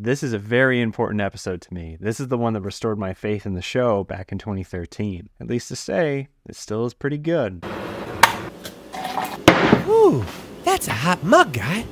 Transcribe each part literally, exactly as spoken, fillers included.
This is a very important episode to me. This is the one that restored my faith in the show back in twenty thirteen. At least to say, it still is pretty good. Ooh, that's a hot mug, guy.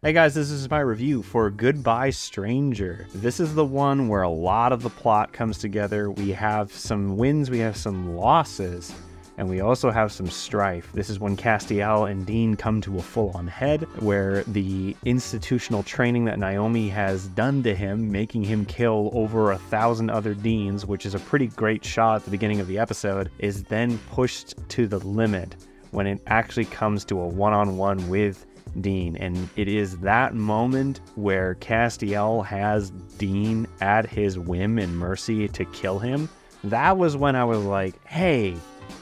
Hey guys, this is my review for Goodbye Stranger. This is the one where a lot of the plot comes together. We have some wins, we have some losses, and we also have some strife. This is when Castiel and Dean come to a full-on head, where the institutional training that Naomi has done to him, making him kill over a thousand other Deans, which is a pretty great shot at the beginning of the episode, is then pushed to the limit when it actually comes to a one-on-one with Dean. And it is that moment where Castiel has Dean at his whim and mercy to kill him. That was when I was like, hey,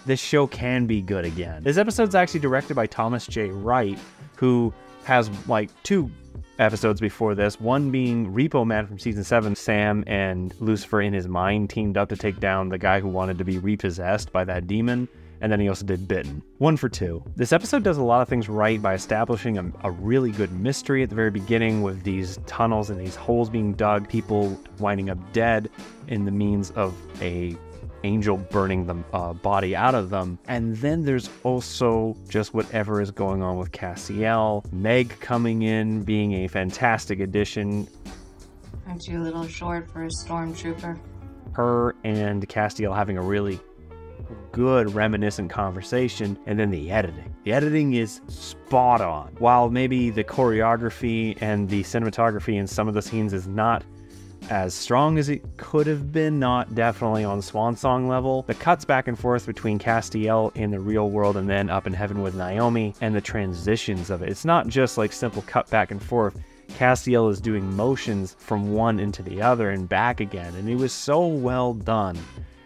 this show can be good again. This episode's actually directed by Thomas J. Wright, who has like two episodes before this, one being Repo Man from season seven. Sam and Lucifer in his mind teamed up to take down the guy who wanted to be repossessed by that demon. And then he also did Bitten. One for two. This episode does a lot of things right by establishing a, a really good mystery at the very beginning, with these tunnels and these holes being dug, people winding up dead in the means of a angel burning the uh, body out of them. And then there's also just whatever is going on with Castiel. Meg coming in, being a fantastic addition. Aren't you a little short for a stormtrooper? Her and Castiel having a really good reminiscent conversation, and then the editing. The editing is spot on. While maybe the choreography and the cinematography in some of the scenes is not as strong as it could have been, not definitely on Swan Song level, the cuts back and forth between Castiel in the real world and then up in heaven with Naomi, and the transitions of it. It's not just like simple cut back and forth. Castiel is doing motions from one into the other and back again, and it was so well done.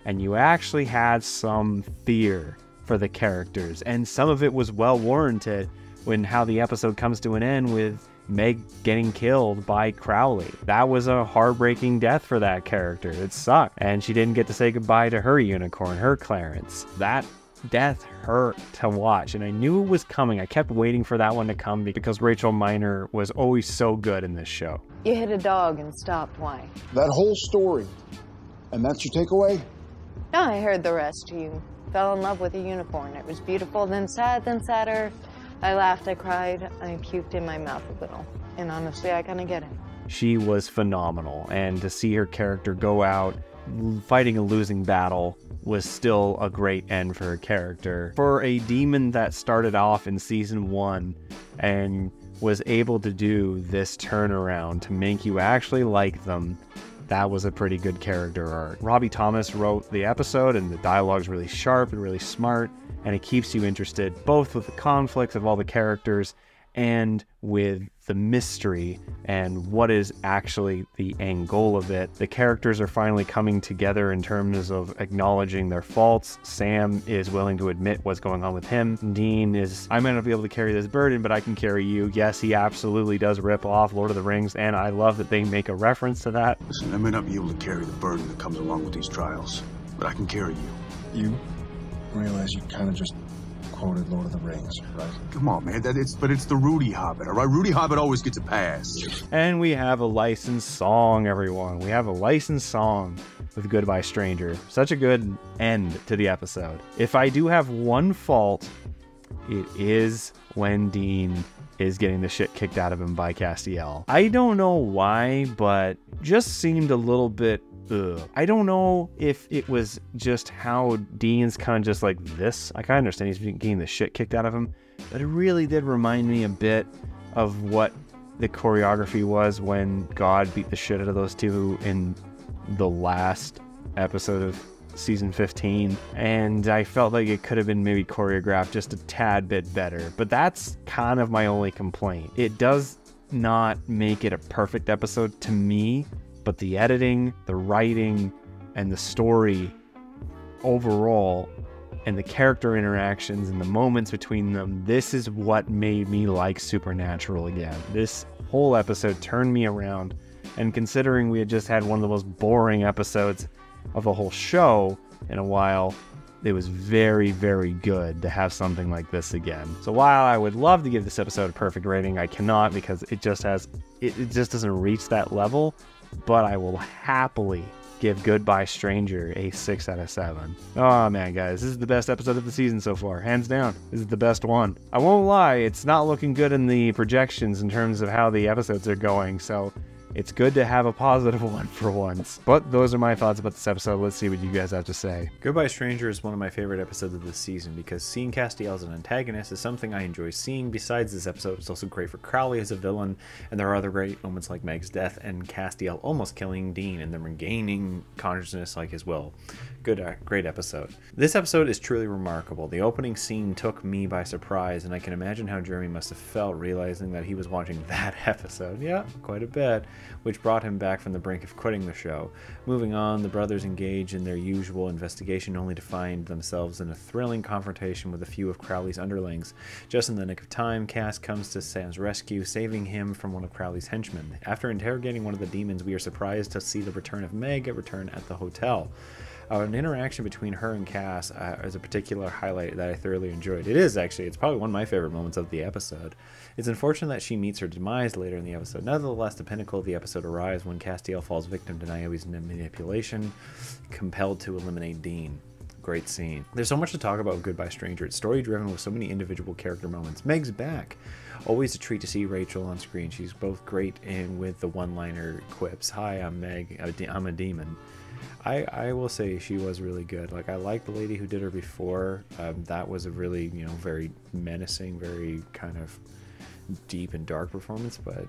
And you actually had some fear for the characters, and some of it was well warranted when how the episode comes to an end with Meg getting killed by Crowley. That was a heartbreaking death for that character. It sucked, and she didn't get to say goodbye to her unicorn, her Clarence. That death hurt to watch, and I knew it was coming. I kept waiting for that one to come because Rachel Miner was always so good in this show. You hit a dog and stopped. Why? That whole story, and that's your takeaway? No, I heard the rest. You fell in love with a unicorn. It was beautiful, then sad, then sadder. I laughed, I cried, I puked in my mouth a little. And honestly, I kind of get it. She was phenomenal, and to see her character go out fighting a losing battle was still a great end for her character. For a demon that started off in season one and was able to do this turnaround to make you actually like them, that was a pretty good character arc. Robbie Thomas wrote the episode, and the dialogue's really sharp and really smart, and it keeps you interested, both with the conflicts of all the characters and with the mystery and what is actually the end goal of it. The characters are finally coming together in terms of acknowledging their faults. Sam is willing to admit what's going on with him. Dean is, I might not be able to carry this burden, but I can carry you. Yes, he absolutely does rip off Lord of the Rings, and I love that they make a reference to that. Listen, I may not be able to carry the burden that comes along with these trials, but I can carry you. You realize you kind of just quoted Lord of the Rings, right? Come on, man. That it's, but it's the Rudy Hobbit, all right? Rudy Hobbit always gets a pass. And we have a licensed song, everyone. We have a licensed song with Goodbye Stranger. Such a good end to the episode. If I do have one fault, it is when Dean is getting the shit kicked out of him by Castiel. I don't know why, but just seemed a little bit... Ugh. I don't know if it was just how Dean's kind of just like this. I kind of understand he's getting the shit kicked out of him, but it really did remind me a bit of what the choreography was when God beat the shit out of those two in the last episode of season fifteen, and I felt like it could have been maybe choreographed just a tad bit better. But that's kind of my only complaint. It does not make it a perfect episode to me, but the editing, the writing, and the story overall, and the character interactions and the moments between them, this is what made me like Supernatural again. This whole episode turned me around, and considering we had just had one of the most boring episodes of the whole show in a while, it was very, very good to have something like this again. So while I would love to give this episode a perfect rating, I cannot, because it just has, it, it just doesn't reach that level, but I will happily give Goodbye Stranger a six out of seven. Oh man, guys, this is the best episode of the season so far, hands down. This is the best one. I won't lie, it's not looking good in the projections in terms of how the episodes are going, so it's good to have a positive one for once. But those are my thoughts about this episode. Let's see what you guys have to say. Goodbye Stranger is one of my favorite episodes of this season because seeing Castiel as an antagonist is something I enjoy seeing. Besides this episode, it's also great for Crowley as a villain, and there are other great moments like Meg's death and Castiel almost killing Dean and then regaining consciousness like his will. Good, great episode. This episode is truly remarkable. The opening scene took me by surprise, and I can imagine how Jeremy must have felt realizing that he was watching that episode. Yeah, quite a bit. Which brought him back from the brink of quitting the show. Moving on, the brothers engage in their usual investigation only to find themselves in a thrilling confrontation with a few of Crowley's underlings. Just in the nick of time, Cass comes to Sam's rescue, saving him from one of Crowley's henchmen. After interrogating one of the demons, we are surprised to see the return of Meg return at the hotel. Uh, an interaction between her and Cass uh, is a particular highlight that I thoroughly enjoyed. It is, actually. It's probably one of my favorite moments of the episode. It's unfortunate that she meets her demise later in the episode. Nevertheless, the pinnacle of the episode arrives when Castiel falls victim to Naomi's manipulation, compelled to eliminate Dean. Great scene. There's so much to talk about with Goodbye Stranger. It's story-driven with so many individual character moments. Meg's back. Always a treat to see Rachel on screen. She's both great and with the one-liner quips. Hi, I'm Meg. I'm a demon. I, I will say she was really good. Like, I liked the lady who did her before. Um, that was a really, you know, very menacing, very kind of deep and dark performance, but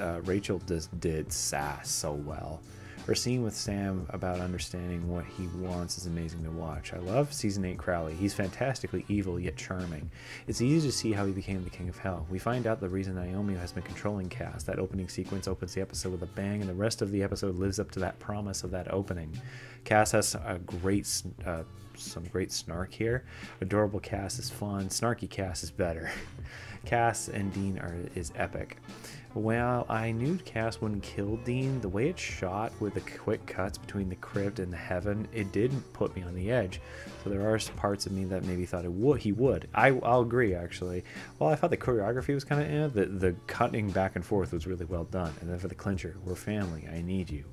uh, Rachel just did sass so well. Her scene with Sam about understanding what he wants is amazing to watch. I love Season eight Crowley. He's fantastically evil, yet charming. It's easy to see how he became the King of Hell. We find out the reason Naomi has been controlling Cass. That opening sequence opens the episode with a bang, and the rest of the episode lives up to that promise of that opening. Cass has a great... Uh, some great snark here. Adorable Cass is fun. Snarky Cass is better. Cass and Dean are is epic. Well, I knew Cass wouldn't kill Dean. The way it's shot with the quick cuts between the crypt and the heaven, it didn't put me on the edge. So there are parts of me that maybe thought it would, he would. I, I'll agree, actually. Well, I thought the choreography was kind of eh. The, the cutting back and forth was really well done. And then for the clincher, we're family. I need you.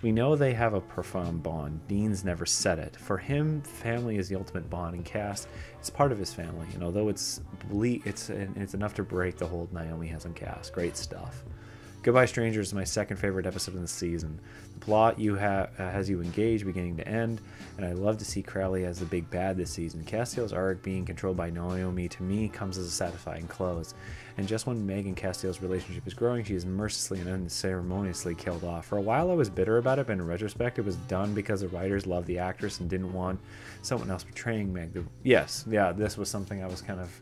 We know they have a profound bond. Dean's never said it. For him, family is the ultimate bond, and Cass is part of his family. And although it's ble it's it's enough to break the hold Naomi has on Cass. Great stuff. Goodbye Stranger is my second favorite episode in the season. The plot you ha has you engaged beginning to end, and I love to see Crowley as the big bad this season. Castiel's arc being controlled by Naomi to me comes as a satisfying close. And just when Meg and Castiel's relationship is growing, she is mercilessly and unceremoniously killed off. For a while I was bitter about it, but in retrospect it was done because the writers loved the actress and didn't want someone else betraying Meg. The yes, yeah, this was something I was kind of...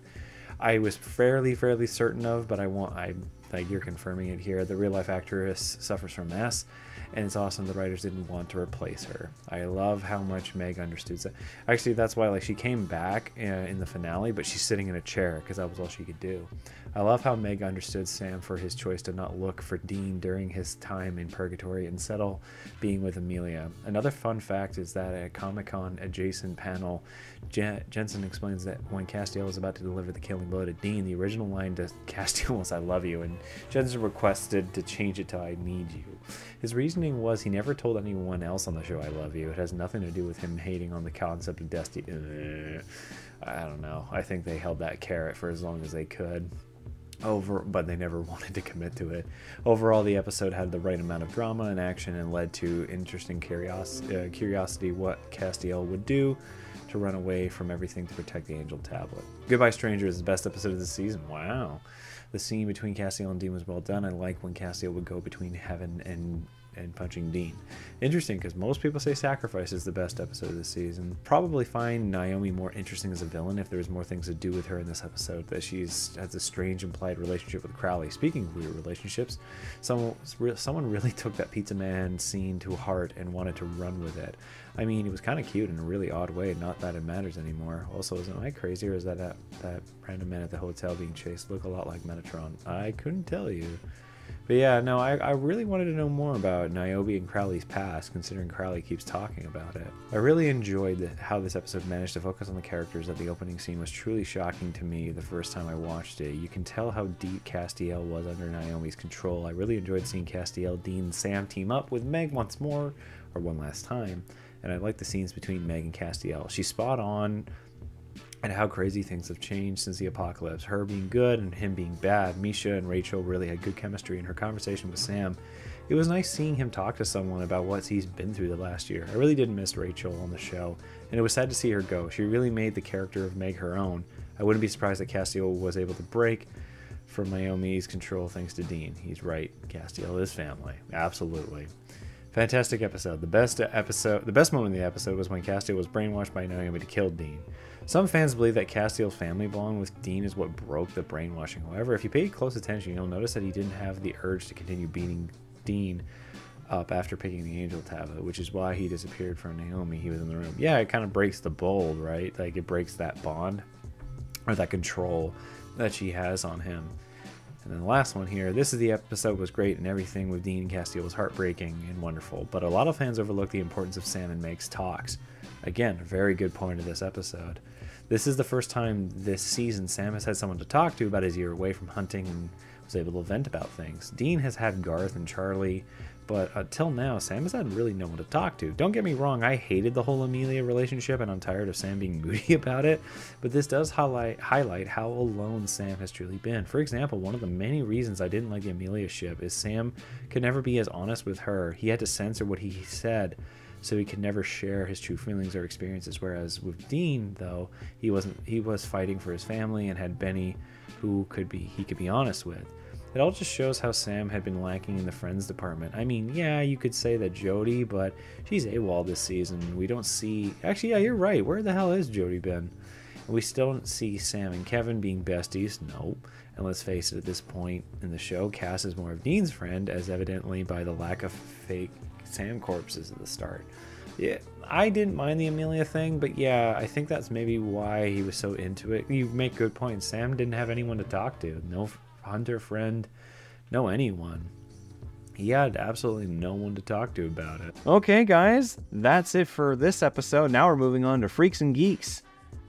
I was fairly, fairly certain of, but I want... I. Like, you're confirming it here. The real-life actress suffers from S, and it's awesome the writers didn't want to replace her. I love how much Meg understood that. Actually, that's why, like, she came back in the finale, but she's sitting in a chair because that was all she could do. I love how Meg understood Sam for his choice to not look for Dean during his time in Purgatory and settle being with Amelia. Another fun fact is that at a Comic-Con adjacent panel, Jen Jensen explains that when Castiel was about to deliver the killing blow to Dean, the original line to Castiel was, "I love you," and Jensen requested to change it to "I need you." His reasoning was he never told anyone else on the show "I love you." It has nothing to do with him hating on the concept of destiny. I don't know. I think they held that carrot for as long as they could. Over, but they never wanted to commit to it. Overall, the episode had the right amount of drama and action and led to interesting curios uh, curiosity what Castiel would do to run away from everything to protect the Angel Tablet. Goodbye Stranger is the best episode of the season. Wow. The scene between Castiel and Dean was well done. I like when Castiel would go between heaven and and punching Dean. Interesting, because most people say Sacrifice is the best episode of the season. Probably find Naomi more interesting as a villain if there's more things to do with her in this episode, that she's has a strange implied relationship with Crowley. Speaking of weird relationships, someone, someone really took that Pizza Man scene to heart and wanted to run with it. I mean, it was kind of cute in a really odd way, not that it matters anymore. Also, isn't I crazy, or is that that, that random man at the hotel being chased look a lot like Metatron? I couldn't tell you. But yeah, no, I, I really wanted to know more about Niobe and Crowley's past, considering Crowley keeps talking about it. I really enjoyed the, how this episode managed to focus on the characters. That the opening scene was truly shocking to me the first time I watched it. You can tell how deep Castiel was under Naomi's control. I really enjoyed seeing Castiel, Dean, and Sam team up with Meg once more, or one last time, and I like the scenes between Meg and Castiel. She's spot on. And how crazy things have changed since the apocalypse. Her being good and him being bad. Misha and Rachel really had good chemistry in her conversation with Sam. It was nice seeing him talk to someone about what he's been through the last year. I really did miss Rachel on the show, and it was sad to see her go. She really made the character of Meg her own. I wouldn't be surprised that Castiel was able to break from Naomi's control thanks to Dean. He's right, Castiel is family. Absolutely. Fantastic episode. The best episode, the best moment in the episode was when Castiel was brainwashed by Naomi to kill Dean. Some fans believe that Castiel's family bond with Dean is what broke the brainwashing. However, if you pay close attention, you'll notice that he didn't have the urge to continue beating Dean up after picking the angel tablet, which is why he disappeared from Naomi. He was in the room. Yeah, it kind of breaks the bold, right? Like it breaks that bond or that control that she has on him. And then the last one here, this is the episode was great and everything with Dean and Castiel was heartbreaking and wonderful, but a lot of fans overlook the importance of Sam and Meg's talks. Again, a very good point of this episode. This is the first time this season Sam has had someone to talk to about his year away from hunting and was able to vent about things. Dean has had Garth and Charlie, but until now, Sam has had really no one to talk to. Don't get me wrong, I hated the whole Amelia relationship and I'm tired of Sam being moody about it, but this does highlight, highlight how alone Sam has truly been. For example, one of the many reasons I didn't like the Amelia ship is Sam could never be as honest with her. He had to censor what he said, so he could never share his true feelings or experiences. Whereas with Dean, though, he wasn't. He was fighting for his family and had Benny, who could be he could be honest with. It all just shows how Sam had been lacking in the friends department. I mean, yeah, you could say that Jody, but she's AWOL this season. We don't see. Actually, yeah, you're right. Where the hell has Jody been? And we still don't see Sam and Kevin being besties. Nope. And let's face it, at this point in the show, Cass is more of Dean's friend, as evidently by the lack of fake Sam corpses at the start. Yeah, I didn't mind the Amelia thing, but yeah, I think that's maybe why he was so into it. You make good points. Sam didn't have anyone to talk to. No hunter friend, no anyone. He had absolutely no one to talk to about it. Okay, guys, that's it for this episode. Now we're moving on to Freaks and Geeks.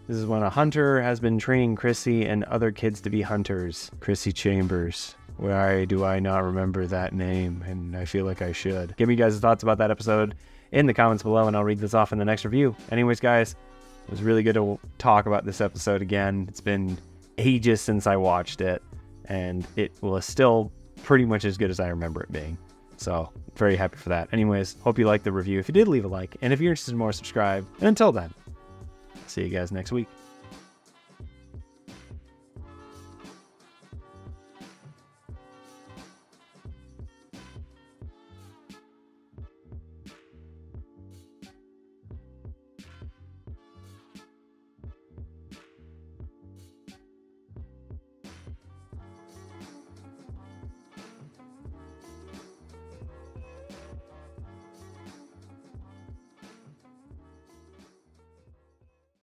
This is when a hunter has been training Chrissy and other kids to be hunters. Chrissy Chambers. Why do I not remember that name? And I feel like I should. Give me you guys' thoughts about that episode in the comments below, and I'll read this off in the next review. Anyways, guys, it was really good to talk about this episode again. It's been ages since I watched it, and it was still pretty much as good as I remember it being. So, very happy for that. Anyways, hope you liked the review. If you did, leave a like. And if you're interested in more, subscribe. And until then, see you guys next week.